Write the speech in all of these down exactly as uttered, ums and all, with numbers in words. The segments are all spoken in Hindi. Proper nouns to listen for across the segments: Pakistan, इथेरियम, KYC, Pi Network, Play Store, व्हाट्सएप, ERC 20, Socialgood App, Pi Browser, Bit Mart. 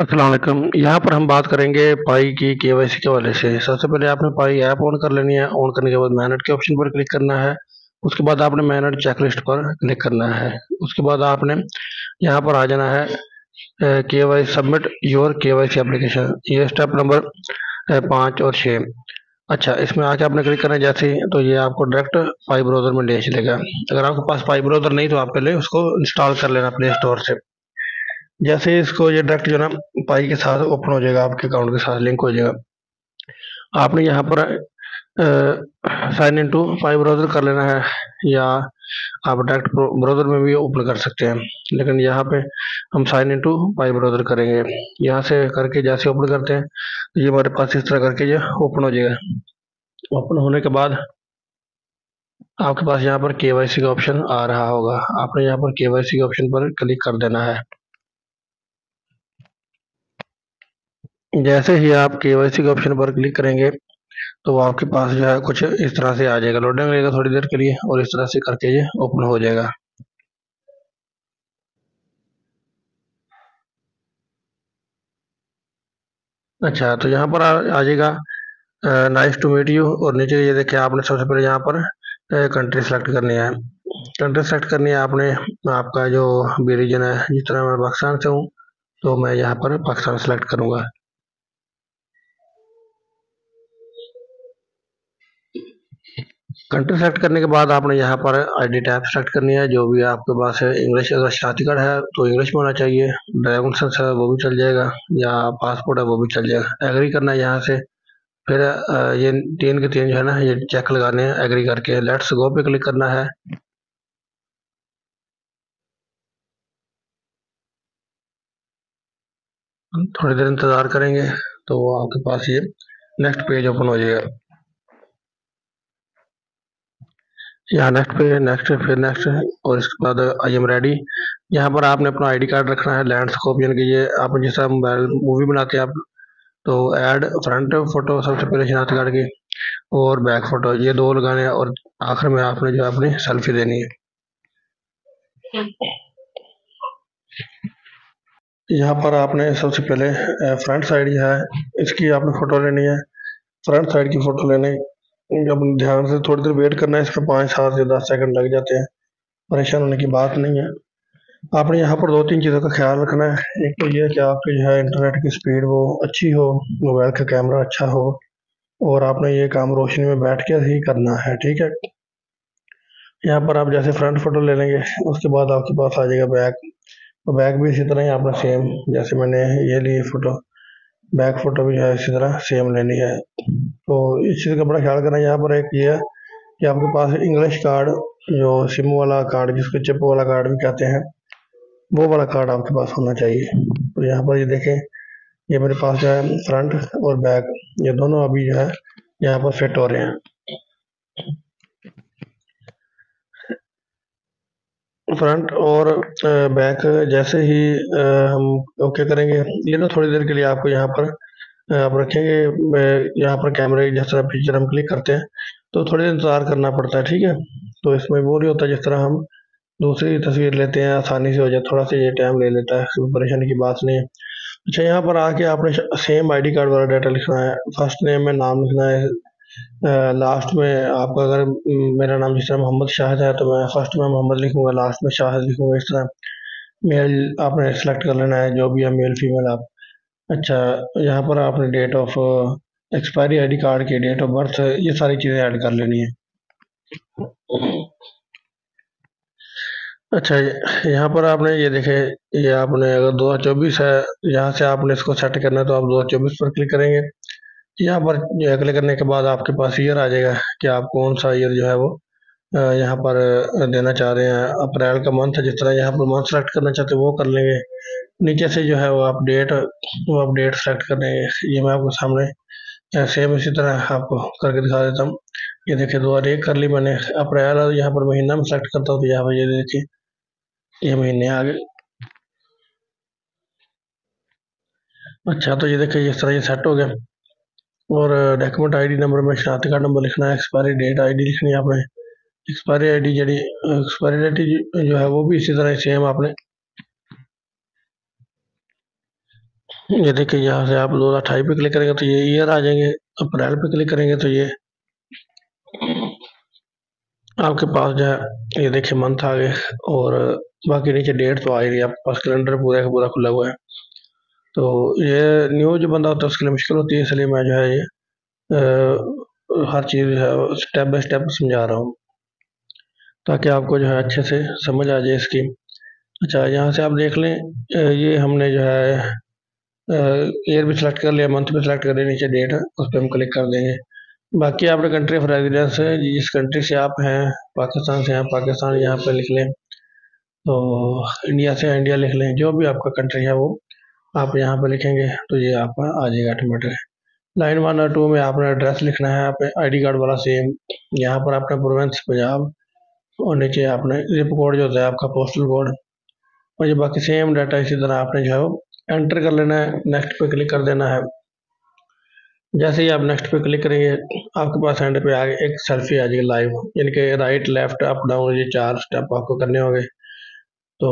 अस्सलाम वालेकुम। यहाँ पर हम बात करेंगे पाई की केवाईसी के हवाले से। सबसे पहले आपने पाई ऐप ऑन कर लेनी है। ऑन करने के बाद मैनेट के ऑप्शन पर क्लिक करना है। उसके बाद आपने मैनेट चेकलिस्ट पर क्लिक करना है। उसके बाद आपने यहाँ पर आ जाना है KY submit your KYC application. ये स्टेप नंबर पाँच और छः। अच्छा, इसमें आके आपने क्लिक करना है जैसे ही, तो ये आपको डायरेक्ट पाई ब्राउज़र में ले चलेगा। अगर आपके पास पाई ब्राउज़र नहीं तो आप पहले उसको इंस्टॉल कर लेना प्ले स्टोर से। जैसे इसको ये डायरेक्ट जो ना पाई के साथ ओपन हो जाएगा, आपके अकाउंट के साथ लिंक हो जाएगा। आपने यहाँ पर sign in to Pi browser कर लेना है, या आप डायरेक्ट ब्राउज़र में भी ओपन कर सकते हैं, लेकिन यहाँ पे हम sign in to Pi browser करेंगे। यहाँ से करके जैसे ओपन करते हैं तो ये हमारे पास इस तरह करके ये ओपन हो जाएगा। ओपन होने के बाद आपके पास यहाँ पर केवाईसी का ऑप्शन आ रहा होगा। आपने यहाँ पर केवाईसी के ऑप्शन पर क्लिक कर देना है। जैसे ही आप केवाईसी के ऑप्शन पर क्लिक करेंगे तो आपके पास जो है कुछ इस तरह से आ जाएगा। लोडिंग रहेगा थोड़ी देर के लिए और इस तरह से करके ये ओपन हो जाएगा। अच्छा, तो यहाँ पर आ, आ जाएगा नाइस टू मीट यू, और नीचे ये देखिए आपने सबसे पहले यहाँ पर कंट्री सेलेक्ट करनी है। कंट्री सेलेक्ट करनी है आपने, आपका जो भी रीजन है, जिस तरह मैं पाकिस्तान से हूँ तो मैं यहाँ पर पाकिस्तान सेलेक्ट करूँगा। कंट्री सेलेक्ट करने के बाद आपने यहाँ पर आईडी टैब सेलेक्ट करनी है, जो भी आपके पास है। इंग्लिश अगर शादी कार्ड है तो इंग्लिश में होना चाहिए, ड्राइविंग लाइसेंस है वो भी चल जाएगा, या पासपोर्ट है वो भी चल जाएगा। एग्री करना है यहाँ से। फिर ये तीन के तीन जो है ना ये चेक लगाने हैं एग्री करके। लेट्स गो पे क्लिक करना है। थोड़ी देर इंतज़ार करेंगे तो आपके पास ये नेक्स्ट पेज ओपन हो जाएगा। यहाँ नेक्स्ट पे नेक्स्ट फिर नेक्स्ट, और इसके बाद आई एम रेडी। यहाँ पर आपने अपना आईडी कार्ड रखना है। लैंडस्कोप यानी कि ये आप जैसा मोबाइल मूवी बनाते हैं आप, तो ऐड फ्रंट फोटो सबसे पहले शनाख्त कार्ड की, और बैक फोटो ये दो लगाने हैं, और आखिर में आपने जो अपनी सेल्फी देनी है। यहाँ पर आपने सबसे पहले फ्रंट साइड है इसकी आपने फ़ोटो लेनी है। फ्रंट साइड की फ़ोटो लेने जब ध्यान से थोड़ी देर वेट करना है, इसमें पाँच सात से दस सेकंड लग जाते हैं। परेशान होने की बात नहीं है। आपने यहाँ पर दो तीन चीज़ों का ख्याल रखना है। एक तो यह कि आपकी जो है इंटरनेट की स्पीड वो अच्छी हो, मोबाइल का कैमरा अच्छा हो, और आपने ये काम रोशनी में बैठ के ही करना है, ठीक है। यहाँ पर आप जैसे फ्रंट फोटो ले लेंगे, उसके बाद आपके पास आ जाएगा बैक। तो बैक भी इसी तरह ही आपने सेम, जैसे मैंने ये ली फ़ोटो, बैक फोटो भी है इसी तरह सेम लेनी है। तो इस चीज़ का बड़ा ख्याल करना है। यहाँ पर एक ये है कि आपके पास इंग्लिश कार्ड, जो सिम वाला कार्ड जिसको चिप वाला कार्ड भी कहते हैं, वो वाला कार्ड आपके पास होना चाहिए। तो यहाँ पर ये देखें, ये मेरे पास जो है फ्रंट और बैक ये दोनों अभी जो है यहाँ पर फिट हो रहे हैं। फ्रंट और बैक जैसे ही हम ओके करेंगे, ये ना थोड़ी देर के लिए आपको यहाँ पर आप रखेंगे। यहाँ पर कैमरे जिस तरह पिक्चर हम क्लिक करते हैं तो थोड़ी देर इंतज़ार करना पड़ता है, ठीक है। तो इसमें वो नहीं होता जिस तरह हम दूसरी तस्वीर लेते हैं, आसानी से हो जाए, थोड़ा सा ये टाइम ले लेता है, कोई परेशानी की बात नहीं है। अच्छा, यहाँ पर आके आपने सेम आई डी कार्ड वाला डाटा लिखना है। फर्स्ट नेम में नाम लिखना है। लास्ट में आपका, अगर मेरा नाम जिस तरह मोहम्मद शाहिद है तो मैं फर्स्ट में मोहम्मद लिखूंगा, लास्ट में शाहिद लिखूंगा। इस तरह मेल आपने सेलेक्ट कर लेना है, जो भी है मेल फीमेल आप। अच्छा, यहाँ पर आपने date of expiry ID card की, डेट ऑफ बर्थ, ये सारी चीज़ें ऐड कर लेनी है। अच्छा, यहाँ पर आपने ये देखे, ये आपने अगर दो हज़ार चौबीस है, यहाँ से आपने इसको सेट करना है तो आप दो हज़ार चौबीस पर क्लिक करेंगे। यहाँ पर क्लिक करने के बाद आपके पास ईयर आ जाएगा कि आप कौन सा ईयर जो है वो यहाँ पर देना चाह रहे हैं। अप्रैल का मंथ है, जिस तरह यहाँ पर मंथ सेलेक्ट करना चाहते हैं वो कर लेंगे। नीचे से जो है वो आप डेट वो आप डेट सेलेक्ट कर लेंगे। ये मैं आपको सामने सेम इसी तरह आपको करके दिखा देता हूँ। ये देखिए, दो हज़ार एक कर ली मैंने अप्रैल, और यहाँ पर महीना में सेलेक्ट करता हूँ तो यहाँ पर ये देखिए ये महीने आ गए। अच्छा, तो ये देखिए इस तरह ये सेट हो गया। और डॉक्यूमेंट आईडी नंबर में शनाख्त कार्ड नंबर लिखना है। एक्सपायरी डेट आईडी लिखनी है आपने। एक्सपायरी आईडी जड़ी एक्सपायरी डेट जो है वो भी इसी तरह सेम आपने ये देखिए यहाँ से आप दो हज़ार अट्ठाईस पे क्लिक करेंगे तो ये ईयर आ जाएंगे। अप्रैल पे क्लिक करेंगे तो ये आपके पास जो है ये देखिए मंथ आ गए और बाकी नीचे डेट तो आ गई। आपके पास कैलेंडर पूरा का पूरा खुला हुआ है। तो ये न्यू जो बंदा होता है उसके लिए मुश्किल होती है, इसलिए मैं जो है ये आ, हर चीज़ है स्टेप बाई स्टेप समझा रहा हूँ ताकि आपको जो है अच्छे से समझ आ जाए इसकी। अच्छा, यहाँ से आप देख लें ये हमने जो है ईयर भी सिलेक्ट कर लिया, मंथ भी सिलेक्ट कर लिया, नीचे डेट है उस पर हम क्लिक कर देंगे। बाकी आपने कंट्री ऑफ रेजिडेंस है, जिस कंट्री से आप हैं, पाकिस्तान से हैं पाकिस्तान यहाँ पर लिख लें, तो इंडिया से इंडिया लिख लें, जो भी आपका कंट्री है वो आप यहाँ पर लिखेंगे तो ये आपका आ जाएगा ऑटोमेटिक। लाइन वन और टू में आपने एड्रेस लिखना है, आप आई डी कार्ड वाला सेम, यहाँ पर आपने प्रोवेंस पंजाब और नीचे आपने जिप कोड जो होता है आपका पोस्टल कोड, और ये बाकी सेम डाटा इसी तरह आपने जो है वो एंटर कर लेना है। नेक्स्ट पे क्लिक कर देना है। जैसे ही आप नेक्स्ट पे क्लिक करेंगे आपके पास हैंड पे आगे एक सेल्फी आ जाएगी लाइव, यानी कि राइट लेफ्ट अप डाउन ये चार स्टेप आपको करने होंगे, तो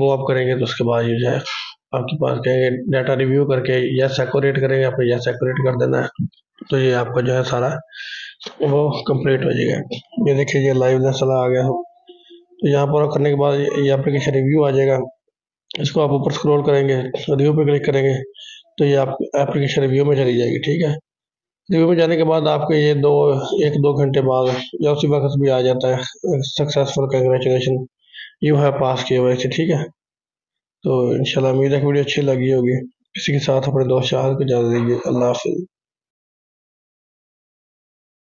वो आप करेंगे तो उसके बाद ये जो है आपके पास कहेंगे डाटा रिव्यू करके यस एक्यूरेट करेंगे, आपने यस एक्यूरेट कर देना है तो ये आपका जो है सारा वो कंप्लीट हो जाएगा। ये देखिए ये लाइव दसला आ गया हो तो यहाँ पर करने के बाद ये एप्लीकेशन रिव्यू आ जाएगा। इसको आप ऊपर स्क्रॉल करेंगे, रिव्यू पे क्लिक करेंगे तो ये आप एप्लीकेशन रिव्यू में चली जाएगी। ठीक है, रिव्यू में जाने के बाद आपके ये दो एक दो घंटे बाद या उसी वक्त भी आ जाता है सक्सेसफुल कंग्रेचुलेशन यू है पास किया हुआ। ठीक है, तो इंशाल्लाह उम्मीद है वीडियो अच्छी लगी होगी। इसी के साथ अपने दोस्त शाह को इजाज़त दीजिए। अल्लाह हाफिज़।